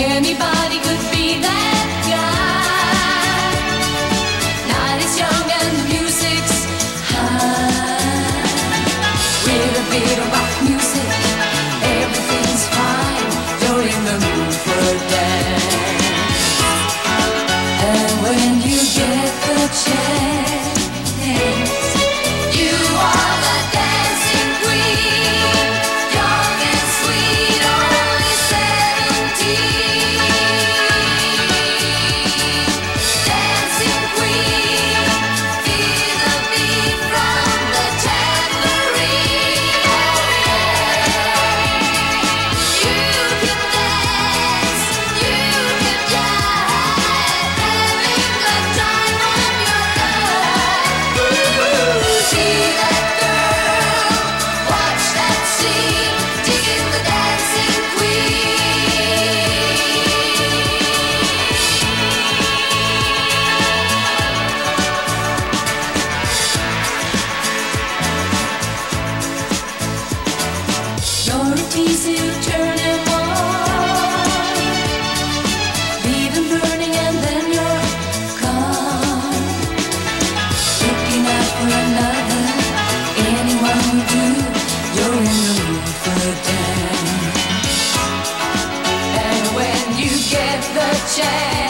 Anybody could be that guy. Night is young and the music's high. With a bit of rock music, everything's fine. You're in the mood for a dance. And when you get the chance, you are the dancing queen. Young and sweet, only 17. Easy to turn it on, leave them burning and then you're gone. Looking out for another, anyone will do. You're in the mood for a dance. And when you get the chance,